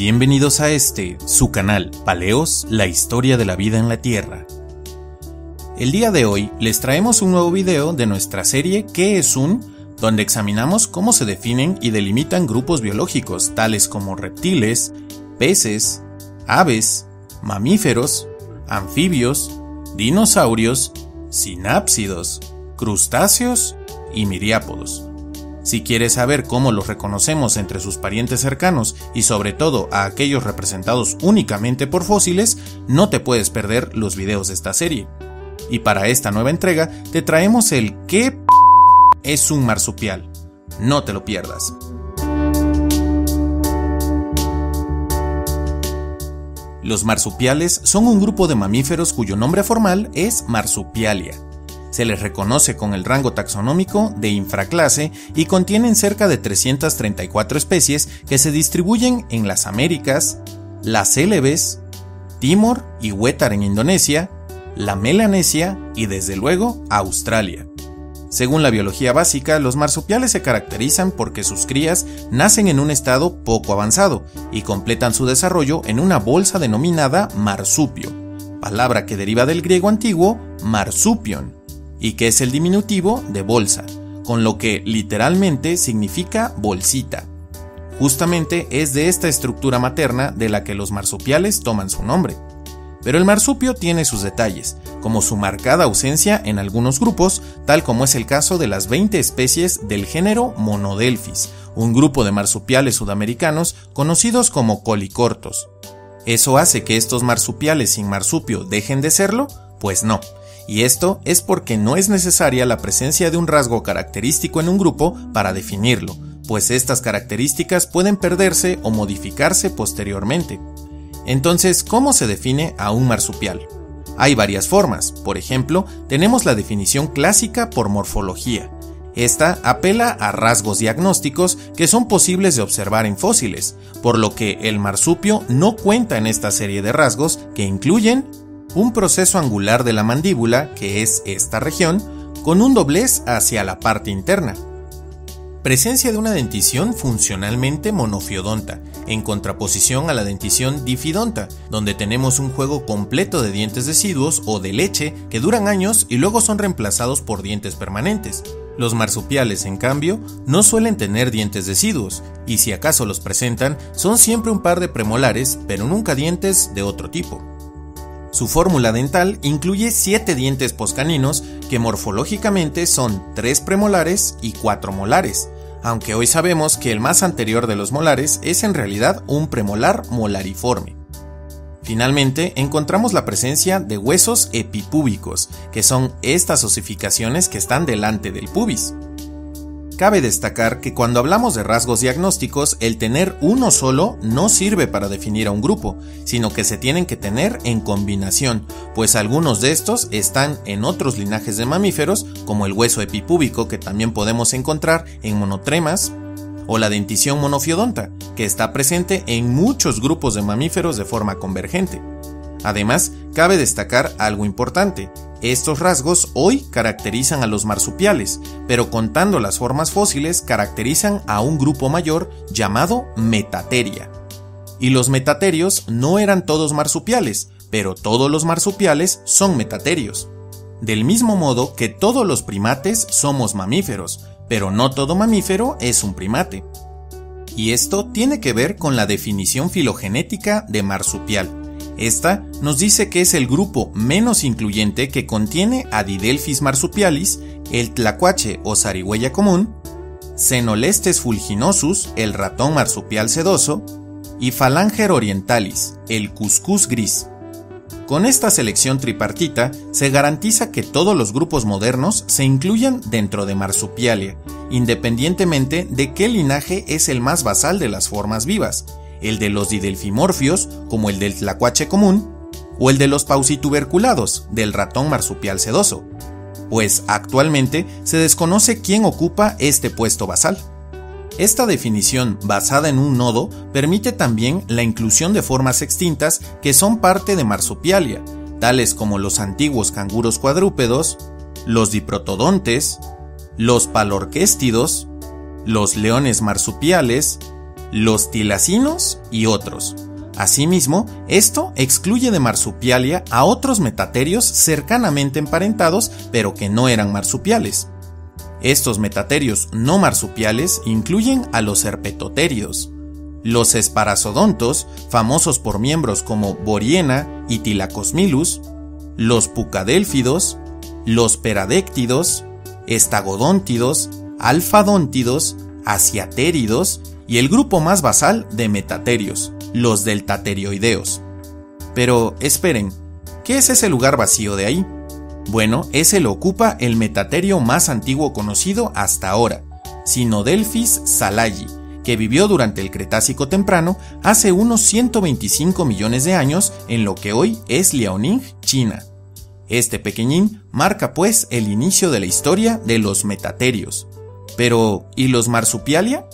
Bienvenidos a este, su canal, Palaeos, la historia de la vida en la Tierra. El día de hoy les traemos un nuevo video de nuestra serie ¿Qué es un?, donde examinamos cómo se definen y delimitan grupos biológicos tales como reptiles, peces, aves, mamíferos, anfibios, dinosaurios, sinápsidos, crustáceos y miriápodos. Si quieres saber cómo los reconocemos entre sus parientes cercanos y sobre todo a aquellos representados únicamente por fósiles, no te puedes perder los videos de esta serie. Y para esta nueva entrega te traemos el ¿Qué es un marsupial? No te lo pierdas. Los marsupiales son un grupo de mamíferos cuyo nombre formal es Marsupialia. Se les reconoce con el rango taxonómico de infraclase y contienen cerca de 334 especies que se distribuyen en las Américas, las Célebes, Timor y Huétar en Indonesia, la Melanesia y desde luego Australia. Según la biología básica, los marsupiales se caracterizan porque sus crías nacen en un estado poco avanzado y completan su desarrollo en una bolsa denominada marsupio, palabra que deriva del griego antiguo marsupion, y que es el diminutivo de bolsa, con lo que literalmente significa bolsita. Justamente es de esta estructura materna de la que los marsupiales toman su nombre. Pero el marsupio tiene sus detalles, como su marcada ausencia en algunos grupos, tal como es el caso de las 20 especies del género Monodelphis, un grupo de marsupiales sudamericanos conocidos como colicortos. ¿Eso hace que estos marsupiales sin marsupio dejen de serlo? Pues no. Y esto es porque no es necesaria la presencia de un rasgo característico en un grupo para definirlo, pues estas características pueden perderse o modificarse posteriormente. Entonces, ¿cómo se define a un marsupial? Hay varias formas. Por ejemplo, tenemos la definición clásica por morfología. Esta apela a rasgos diagnósticos que son posibles de observar en fósiles, por lo que el marsupio no cuenta en esta serie de rasgos que incluyen un proceso angular de la mandíbula, que es esta región, con un doblez hacia la parte interna. Presencia de una dentición funcionalmente monofiodonta, en contraposición a la dentición difidonta, donde tenemos un juego completo de dientes deciduos o de leche que duran años y luego son reemplazados por dientes permanentes. Los marsupiales, en cambio, no suelen tener dientes deciduos, y si acaso los presentan, son siempre un par de premolares, pero nunca dientes de otro tipo. Su fórmula dental incluye 7 dientes poscaninos que morfológicamente son 3 premolares y 4 molares, aunque hoy sabemos que el más anterior de los molares es en realidad un premolar molariforme. Finalmente, encontramos la presencia de huesos epipúbicos, que son estas osificaciones que están delante del pubis. Cabe destacar que cuando hablamos de rasgos diagnósticos, el tener uno solo no sirve para definir a un grupo, sino que se tienen que tener en combinación, pues algunos de estos están en otros linajes de mamíferos, como el hueso epipúbico que también podemos encontrar en monotremas, o la dentición monofiodonta, que está presente en muchos grupos de mamíferos de forma convergente. Además, cabe destacar algo importante. Estos rasgos hoy caracterizan a los marsupiales, pero contando las formas fósiles caracterizan a un grupo mayor llamado Metatheria. Y los metaterios no eran todos marsupiales, pero todos los marsupiales son metaterios. Del mismo modo que todos los primates somos mamíferos, pero no todo mamífero es un primate. Y esto tiene que ver con la definición filogenética de marsupial. Esta nos dice que es el grupo menos incluyente que contiene a Didelphis marsupialis, el tlacuache o zarigüeya común, Cenolestes fulginosus, el ratón marsupial sedoso, y Falanger orientalis, el cuscús gris. Con esta selección tripartita se garantiza que todos los grupos modernos se incluyan dentro de Marsupialia, independientemente de qué linaje es el más basal de las formas vivas, el de los didelfimorfios, como el del tlacuache común, o el de los pausituberculados, del ratón marsupial sedoso, pues actualmente se desconoce quién ocupa este puesto basal. Esta definición basada en un nodo permite también la inclusión de formas extintas que son parte de Marsupialia, tales como los antiguos canguros cuadrúpedos, los diprotodontes, los palorquéstidos, los leones marsupiales, los tilacinos y otros. Asimismo, esto excluye de Marsupialia a otros metaterios cercanamente emparentados pero que no eran marsupiales. Estos metaterios no marsupiales incluyen a los herpetoterios, los esparazodontos, famosos por miembros como Boriena y Tilacosmilus, los pucadélfidos, los peradéctidos, estagodóntidos, alfadóntidos, asiateridos y el grupo más basal de metaterios, los deltaterioideos. Pero esperen, ¿qué es ese lugar vacío de ahí? Bueno, ese lo ocupa el metaterio más antiguo conocido hasta ahora, Sinodelphys salaii, que vivió durante el Cretácico temprano hace unos 125 millones de años en lo que hoy es Liaoning, China. Este pequeñín marca pues el inicio de la historia de los metaterios. Pero, ¿y los marsupialia?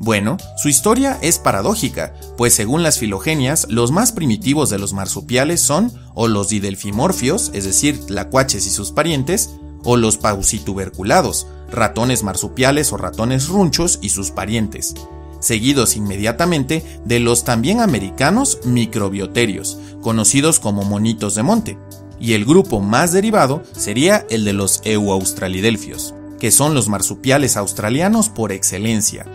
Bueno, su historia es paradójica, pues según las filogenias, los más primitivos de los marsupiales son o los didelfimorfios, es decir, tlacuaches y sus parientes, o los pausituberculados, ratones marsupiales o ratones runchos y sus parientes, seguidos inmediatamente de los también americanos microbioterios, conocidos como monitos de monte, y el grupo más derivado sería el de los euaustralidelfios, que son los marsupiales australianos por excelencia.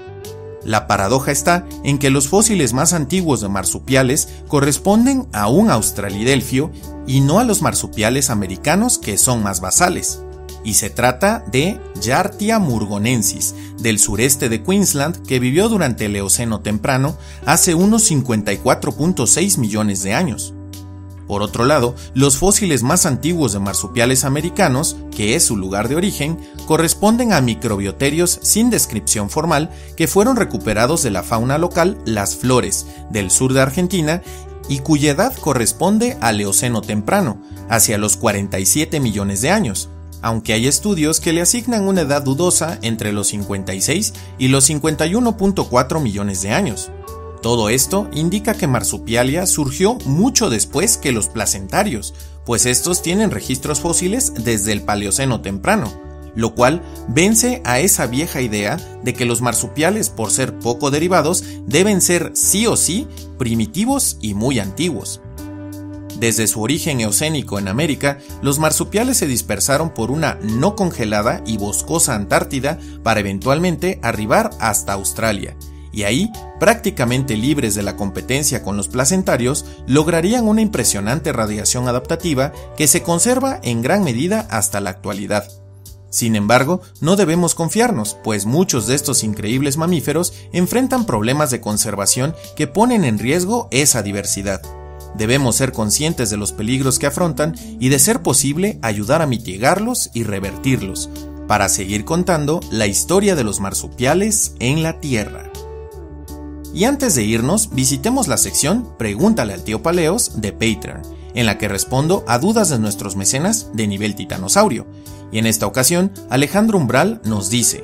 La paradoja está en que los fósiles más antiguos de marsupiales corresponden a un australidelfio y no a los marsupiales americanos que son más basales. Y se trata de Yartia murgonensis, del sureste de Queensland, que vivió durante el Eoceno temprano hace unos 54.6 millones de años. Por otro lado, los fósiles más antiguos de marsupiales americanos, que es su lugar de origen, corresponden a microbioterios sin descripción formal que fueron recuperados de la fauna local Las Flores, del sur de Argentina, y cuya edad corresponde al Eoceno temprano, hacia los 47 millones de años, aunque hay estudios que le asignan una edad dudosa entre los 56 y los 51.4 millones de años. Todo esto indica que Marsupialia surgió mucho después que los placentarios, pues estos tienen registros fósiles desde el Paleoceno temprano, lo cual vence a esa vieja idea de que los marsupiales, por ser poco derivados, deben ser sí o sí primitivos y muy antiguos. Desde su origen eocénico en América, los marsupiales se dispersaron por una no congelada y boscosa Antártida para eventualmente arribar hasta Australia, y ahí, prácticamente libres de la competencia con los placentarios, lograrían una impresionante radiación adaptativa que se conserva en gran medida hasta la actualidad. Sin embargo, no debemos confiarnos, pues muchos de estos increíbles mamíferos enfrentan problemas de conservación que ponen en riesgo esa diversidad. Debemos ser conscientes de los peligros que afrontan y, de ser posible, ayudar a mitigarlos y revertirlos, para seguir contando la historia de los marsupiales en la Tierra. Y antes de irnos, visitemos la sección Pregúntale al tío Paleos de Patreon, en la que respondo a dudas de nuestros mecenas de nivel titanosaurio, y en esta ocasión Alejandro Umbral nos dice: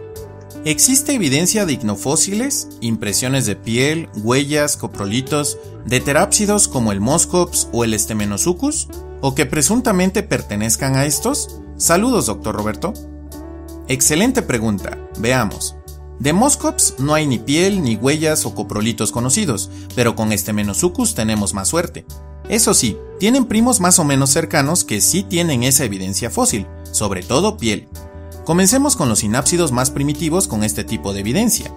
¿existe evidencia de ignofósiles, impresiones de piel, huellas, coprolitos, de terápsidos como el Moschops o el Estemmenosuchus, o que presuntamente pertenezcan a estos? Saludos, doctor Roberto. Excelente pregunta, veamos. De Moschops no hay ni piel, ni huellas o coprolitos conocidos, pero con Estemmenosuchus tenemos más suerte. Eso sí, tienen primos más o menos cercanos que sí tienen esa evidencia fósil, sobre todo piel. Comencemos con los sinápsidos más primitivos con este tipo de evidencia.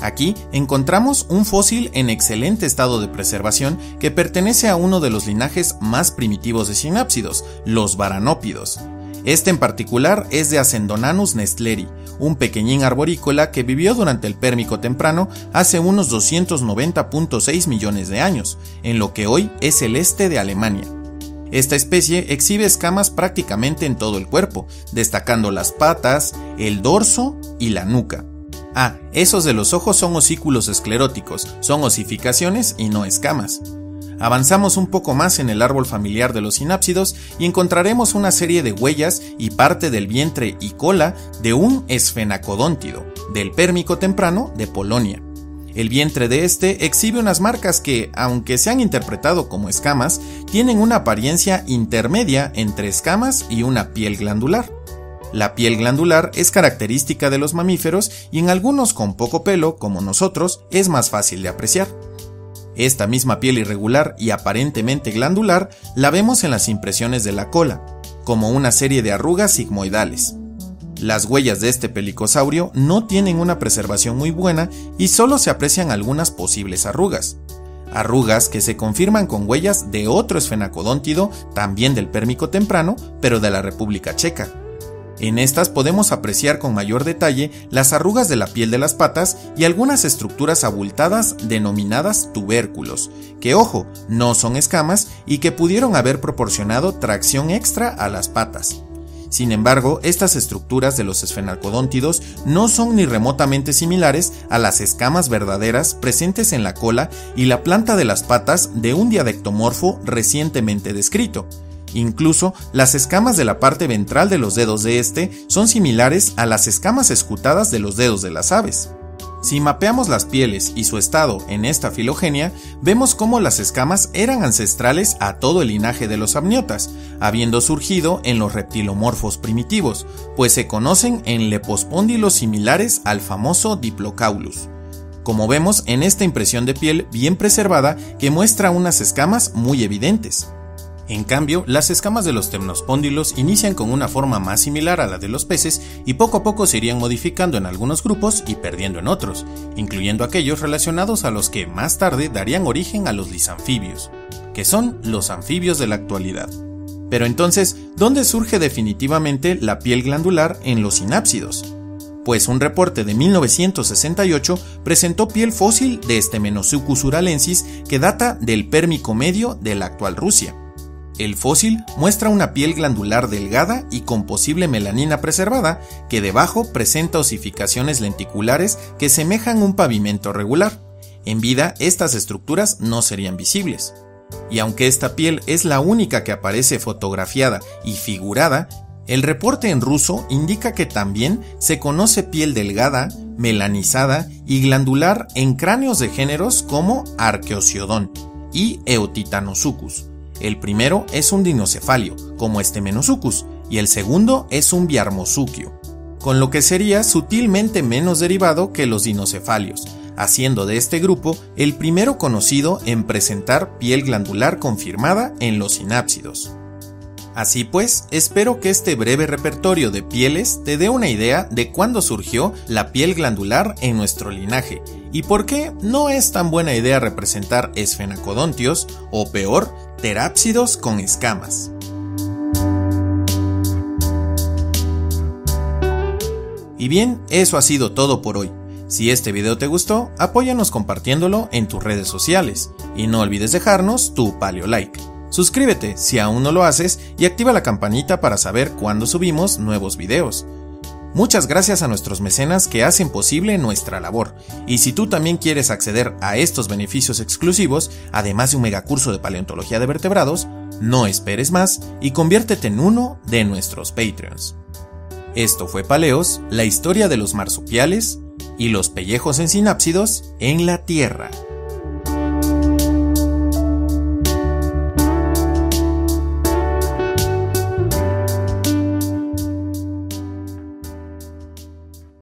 Aquí encontramos un fósil en excelente estado de preservación que pertenece a uno de los linajes más primitivos de sinápsidos, los Varanopidos. Este en particular es de Ascendonanus nestleri, un pequeñín arborícola que vivió durante el Pérmico temprano hace unos 290.6 millones de años, en lo que hoy es el este de Alemania. Esta especie exhibe escamas prácticamente en todo el cuerpo, destacando las patas, el dorso y la nuca. Ah, esos de los ojos son osículos escleróticos, son osificaciones y no escamas. Avanzamos un poco más en el árbol familiar de los sinápsidos y encontraremos una serie de huellas y parte del vientre y cola de un esfenacodóntido, del Pérmico temprano de Polonia. El vientre de este exhibe unas marcas que, aunque se han interpretado como escamas, tienen una apariencia intermedia entre escamas y una piel glandular. La piel glandular es característica de los mamíferos y en algunos con poco pelo, como nosotros, es más fácil de apreciar. Esta misma piel irregular y aparentemente glandular la vemos en las impresiones de la cola, como una serie de arrugas sigmoidales. Las huellas de este pelicosaurio no tienen una preservación muy buena y solo se aprecian algunas posibles arrugas. Arrugas que se confirman con huellas de otro esfenacodóntido, también del Pérmico temprano, pero de la República Checa. En estas podemos apreciar con mayor detalle las arrugas de la piel de las patas y algunas estructuras abultadas denominadas tubérculos, que ojo, no son escamas y que pudieron haber proporcionado tracción extra a las patas. Sin embargo, estas estructuras de los esfenacodóntidos no son ni remotamente similares a las escamas verdaderas presentes en la cola y la planta de las patas de un diadectomorfo recientemente descrito. Incluso, las escamas de la parte ventral de los dedos de este son similares a las escamas escutadas de los dedos de las aves. Si mapeamos las pieles y su estado en esta filogenia, vemos cómo las escamas eran ancestrales a todo el linaje de los amniotas, habiendo surgido en los reptilomorfos primitivos, pues se conocen en lepospóndilos similares al famoso Diplocaulus. Como vemos en esta impresión de piel bien preservada que muestra unas escamas muy evidentes. En cambio, las escamas de los temnospóndilos inician con una forma más similar a la de los peces y poco a poco se irían modificando en algunos grupos y perdiendo en otros, incluyendo aquellos relacionados a los que más tarde darían origen a los lisanfibios, que son los anfibios de la actualidad. Pero entonces, ¿dónde surge definitivamente la piel glandular en los sinápsidos? Pues un reporte de 1968 presentó piel fósil de Estemmenosuchus uralensis que data del Pérmico medio de la actual Rusia. El fósil muestra una piel glandular delgada y con posible melanina preservada, que debajo presenta osificaciones lenticulares que semejan un pavimento regular. En vida, estas estructuras no serían visibles. Y aunque esta piel es la única que aparece fotografiada y figurada, el reporte en ruso indica que también se conoce piel delgada, melanizada y glandular en cráneos de géneros como Archaeosyodon y Eotitanosuchus. El primero es un dinocefalio, como Estemmenosuchus, y el segundo es un biarmosuchio, con lo que sería sutilmente menos derivado que los dinocefalios, haciendo de este grupo el primero conocido en presentar piel glandular confirmada en los sinápsidos. Así pues, espero que este breve repertorio de pieles te dé una idea de cuándo surgió la piel glandular en nuestro linaje y por qué no es tan buena idea representar esfenacodontios o peor, terápsidos con escamas. Y bien, eso ha sido todo por hoy. Si este video te gustó, apóyanos compartiéndolo en tus redes sociales y no olvides dejarnos tu paleo like. Suscríbete si aún no lo haces y activa la campanita para saber cuándo subimos nuevos videos. Muchas gracias a nuestros mecenas que hacen posible nuestra labor. Y si tú también quieres acceder a estos beneficios exclusivos, además de un megacurso de paleontología de vertebrados, no esperes más y conviértete en uno de nuestros Patreons. Esto fue Palaeos, la historia de los marsupiales y los pellejos en sinápsidos en la Tierra.